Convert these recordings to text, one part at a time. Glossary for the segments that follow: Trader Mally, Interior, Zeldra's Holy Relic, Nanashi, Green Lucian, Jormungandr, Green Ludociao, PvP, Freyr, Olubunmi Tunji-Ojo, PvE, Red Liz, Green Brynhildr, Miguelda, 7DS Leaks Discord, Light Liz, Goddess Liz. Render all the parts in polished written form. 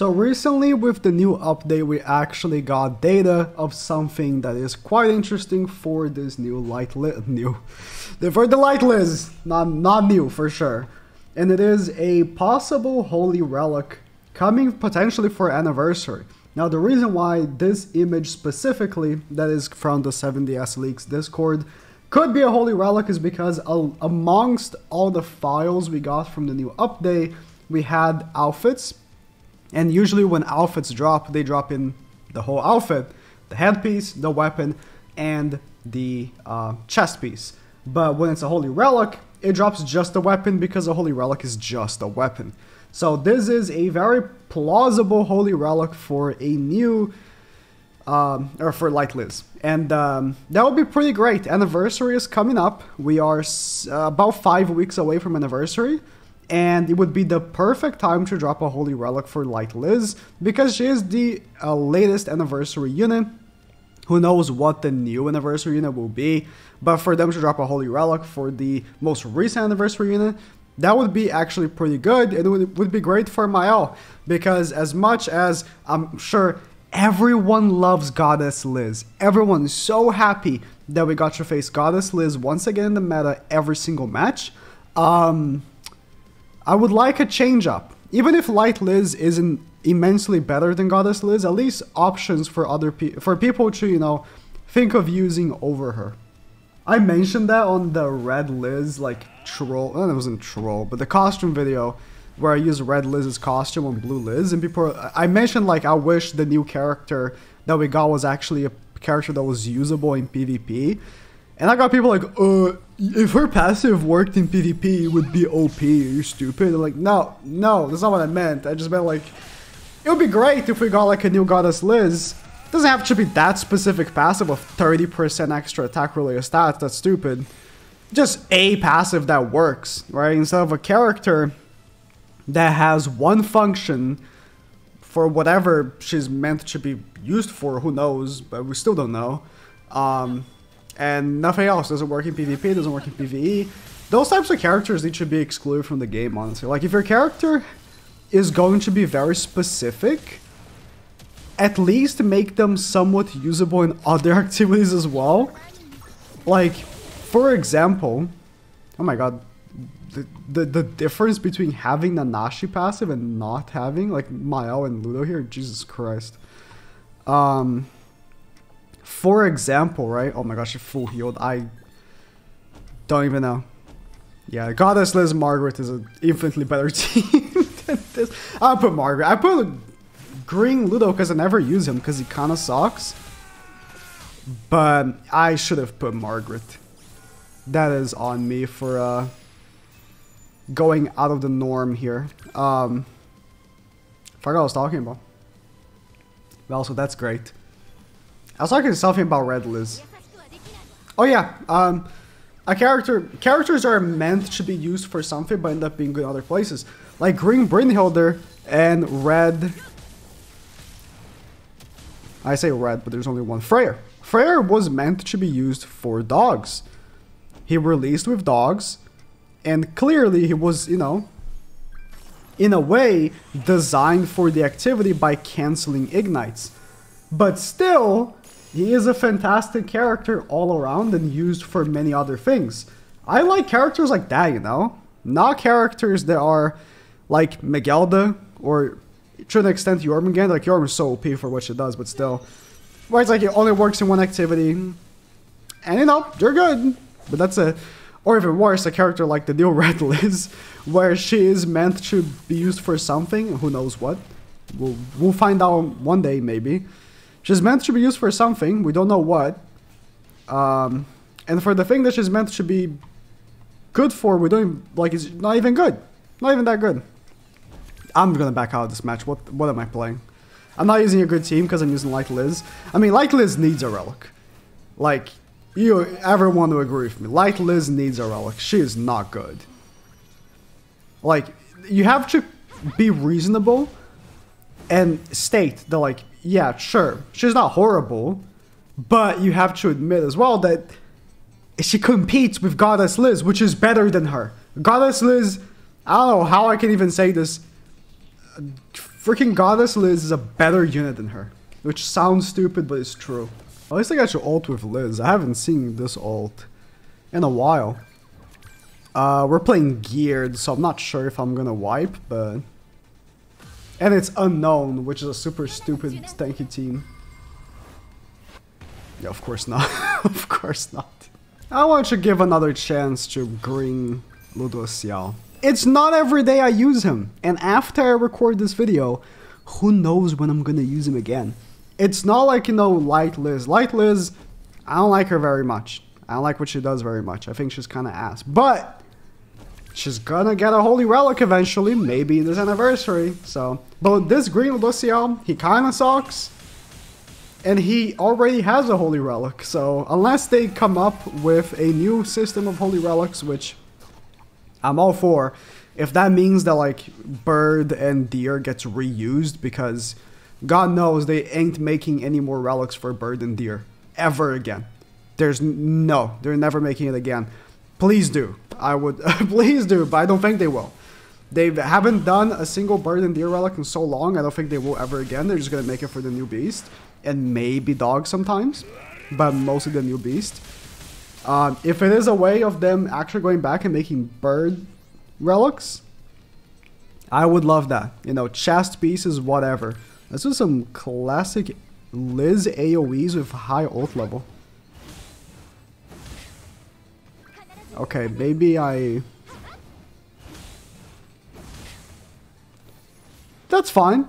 So recently with the new update we actually got data of something that is quite interesting for this new Light Liz, for the Light Liz, not new for sure. And it is a possible Holy Relic coming potentially for anniversary. Now the reason why this image specifically, that is from the 7DS Leaks Discord, could be a Holy Relic is because amongst all the files we got from the new update, we had outfits. And usually when outfits drop, they drop in the whole outfit, the headpiece, the weapon, and the chest piece. But when it's a Holy Relic, it drops just a weapon because a Holy Relic is just a weapon. So this is a very plausible Holy Relic for a new, or for Light Liz. And that would be pretty great. Anniversary is coming up. We are about 5 weeks away from anniversary. And it would be the perfect time to drop a Holy Relic for Light Liz, because she is the latest anniversary unit. Who knows what the new anniversary unit will be, but for them to drop a Holy Relic for the most recent anniversary unit, that would be actually pretty good. It would be great for Miguelda, because as much as I'm sure everyone loves Goddess Liz, everyone's so happy that we got to face Goddess Liz once again in the meta every single match, I would like a change up. Even if Light Liz isn't immensely better than Goddess Liz, at least options for other people to, you know, think of using over her. I mentioned that on the Red Liz it wasn't troll, but the costume video where I used Red Liz's costume on Blue Liz, and people I mentioned I wish the new character that we got was actually a character that was usable in PvP. And I got people if her passive worked in PvP, it would be OP, you're stupid. I'm like, no, that's not what I meant. I just meant it would be great if we got a new Goddess Liz. It doesn't have to be that specific passive of 30% extra attack related stats, that's stupid. Just a passive that works, right? Instead of a character that has one function for whatever she's meant to be used for, who knows, but we still don't know. And nothing else. Doesn't work in PvP, doesn't work in PvE. Those types of characters need to be excluded from the game, honestly. If your character is going to be very specific, at least make them somewhat usable in other activities as well. For example, oh my god, the difference between having Nanashi passive and not having, Miguelda and Ludo here, Jesus Christ. For example, right? Oh my gosh, she full healed. I don't even know. Yeah, Goddess Liz Margaret is an infinitely better team than this. I'll put Margaret. I put Green Ludo because I never use him because he kind of sucks. But I should have put Margaret. That is on me for going out of the norm here. Forgot what I was talking about. Well, so that's great. I was talking something about Red Liz. Oh yeah, characters are meant to be used for something but end up being good in other places. Like Green Brynhildr and Red... I say Red, but there's only one. Freyr. Freyr was meant to be used for dogs. He released with dogs, and clearly he was, you know, in a way, designed for the activity by canceling ignites. But still... he is a fantastic character all around and used for many other things. I like characters like that, you know? Not characters that are like Miguelda or to an extent Jormungandr. Jormungandr's so OP for what she does, but still. Where it's it only works in one activity. And you know, you're good. But that's it. Or even worse, a character like the new Red Liz, where she is meant to be used for something. Who knows what? We'll find out one day, maybe. She's meant to be used for something, we don't know what. And for the thing that she's meant to be good for, we don't, it's not even good. Not even that good. I'm gonna back out of this match. What am I playing? I'm not using a good team because I'm using Light Liz. I mean, Light Liz needs a relic. Everyone will agree with me. Light Liz needs a relic. She is not good. You have to be reasonable and state that, yeah, sure, she's not horrible, but you have to admit as well that she competes with Goddess Liz, which is better than her. Goddess Liz, I don't know how I can even say this. Freaking Goddess Liz is a better unit than her. Which sounds stupid, but it's true. At least I got your ult with Liz. I haven't seen this ult in a while. We're playing geared, so I'm not sure if I'm gonna wipe, but... And it's unknown, which is a super stupid, stanky team. Yeah, of course not. Of course not. I want to give another chance to Green Ludociao. It's not every day I use him, and after I record this video, who knows when I'm gonna use him again. It's not like, you know, Light Liz. Light Liz, I don't like her very much. I don't like what she does very much. I think she's kind of ass, but she's gonna get a Holy Relic eventually, maybe this anniversary, so. But this Green Lucian, he kind of sucks, and he already has a Holy Relic, so unless they come up with a new system of Holy Relics, which I'm all for, if that means that like bird and deer gets reused, because God knows they ain't making any more relics for bird and deer ever again. There's no, they're never making it again. Please do. I would please do, but I don't think they will. They haven't done a single bird and deer relic in so long. I don't think they will ever again. They're just gonna make it for the new beast and maybe dog sometimes, but mostly the new beast. If it is a way of them actually going back and making bird relics, I would love that. You know, chest pieces, whatever. Let's do some classic Liz AoEs with high ult level. Okay, maybe I... That's fine.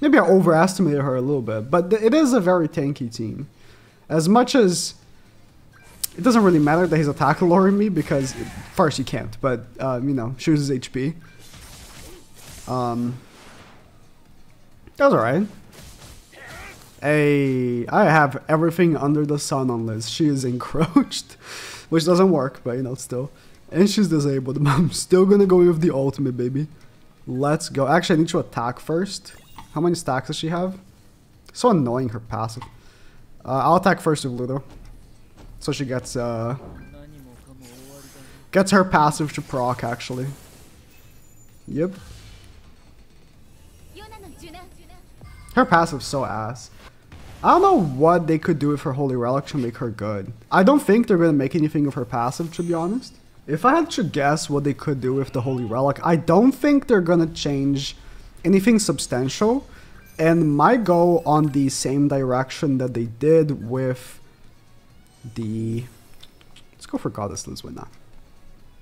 Maybe I overestimated her a little bit, but it is a very tanky team. As much as... It doesn't really matter that he's attack lowering me because, first, he can't, but, you know, she uses HP. That's alright. Hey, I have everything under the sun on Liz. She is encroached, which doesn't work, but, you know, still. And she's disabled, but I'm still gonna go with the ultimate, baby. Let's go. Actually, I need to attack first. How many stacks does she have? So annoying, her passive. I'll attack first with Ludo. So she gets her passive to proc, actually. Yep. Her passive's so ass. I don't know what they could do with her Holy Relic to make her good. I don't think they're gonna make anything of her passive, to be honest. If I had to guess what they could do with the Holy Relic, I don't think they're gonna change anything substantial. And might go on the same direction that they did with... Let's go for Goddess Liz, why not?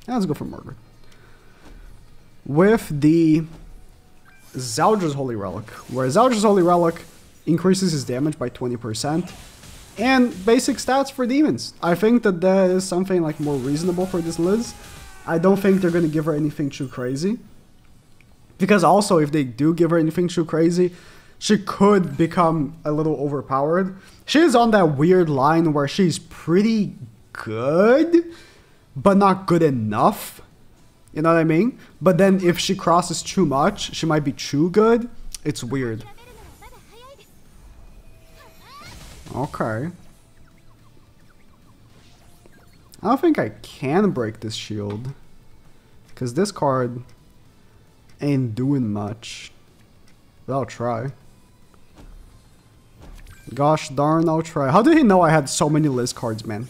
Yeah, let's go for Margaret. With the Zeldra's Holy Relic, where Zeldra's Holy Relic increases his damage by 20%, and basic stats for demons. I think that that is something like more reasonable for this Liz. I don't think they're gonna give her anything too crazy, because also if they do give her anything too crazy, she could become a little overpowered. She is on that weird line where she's pretty good, but not good enough. You know what I mean? But then if she crosses too much, she might be too good. It's weird. Okay. I don't think I can break this shield, because this card ain't doing much. But I'll try. Gosh darn, I'll try. How did he know I had so many Liz cards, man?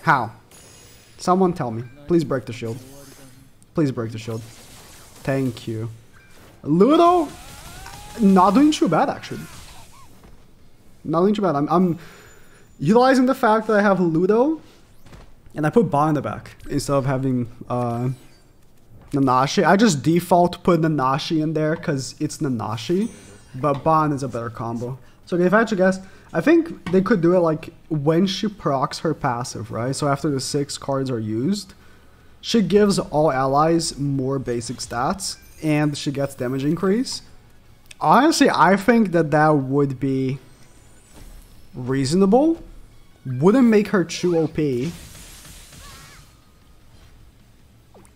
How? Someone tell me. Please break the shield. Please break the shield. Thank you. Ludo, not doing too bad, actually. Not doing too bad. I'm utilizing the fact that I have Ludo, and I put Ba in the back instead of having Nanashi. I just default put Nanashi in there because it's Nanashi. But Ban is a better combo. So if I had to guess, I think they could do it like when she procs her passive, right? So after the 6 cards are used, she gives all allies more basic stats and she gets damage increase. Honestly, I think that that would be reasonable. Wouldn't make her too OP.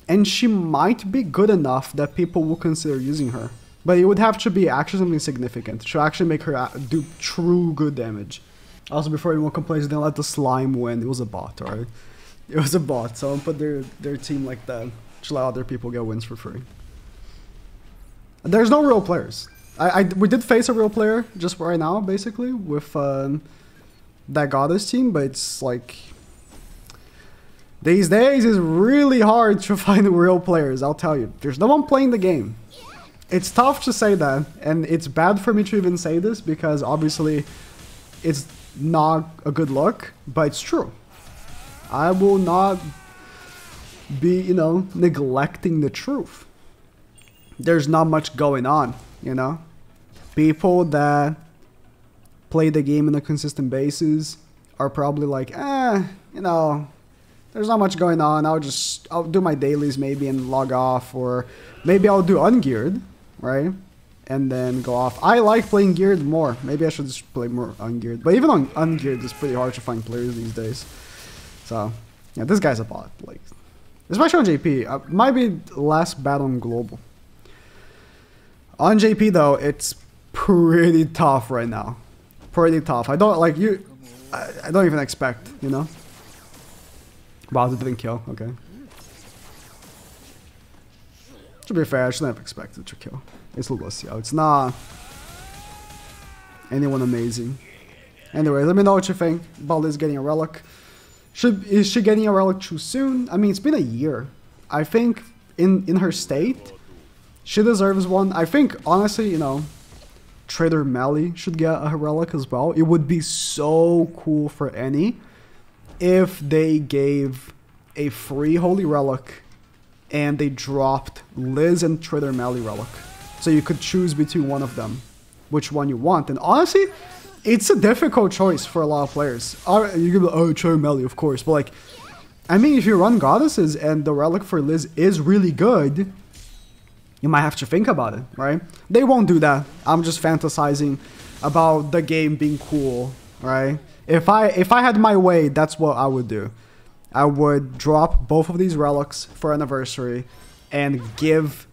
And she might be good enough that people will consider using her. But it would have to be actually something significant to actually make her do true good damage. Also, before anyone complains, they let the slime win. It was a bot, alright? It was a bot, so don't put their team like that. Just let other people get wins for free. There's no real players. We did face a real player just right now, basically, with that Goddess team, but it's like... These days, it's really hard to find real players, I'll tell you. There's no one playing the game. It's tough to say that, and it's bad for me to even say this, because obviously it's not a good look, but it's true. I will not be, you know, neglecting the truth. There's not much going on, you know? People that play the game on a consistent basis are probably like, you know... There's not much going on, I'll do my dailies maybe and log off, or maybe I'll do ungeared, right? And then go off. I like playing geared more. Maybe I should just play more ungeared. But even on ungeared, it's pretty hard to find players these days. So, yeah, this guy's a bot. Like, especially on JP. Might be last battle on global. On JP, though, it's pretty tough right now. Pretty tough. I don't even expect, you know? Wow, it didn't kill, okay. To be fair, I shouldn't have expected to kill. It's Lucian. It's not anyone amazing. Anyway, let me know what you think. Baldi's getting a relic. Is she getting a relic too soon? I mean, it's been a year. I think in her state, she deserves one. I think, honestly, you know, Trader Mally should get a relic as well. It would be so cool for any. If they gave a free Holy Relic and they dropped Liz and Trader Mally Relic. So you could choose between one of them, which one you want. And honestly, it's a difficult choice for a lot of players. You could be like, oh, Trader Mally, of course. But like, I mean, if you run Goddesses and the Relic for Liz is really good, you might have to think about it, right? They won't do that. I'm just fantasizing about the game being cool, right? If I had my way, that's what I would do. I would drop both of these relics for anniversary and give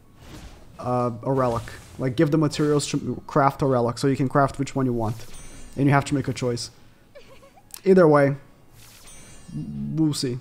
a relic. Like, give the materials to craft a relic, so you can craft which one you want. And you have to make a choice. Either way, we'll see.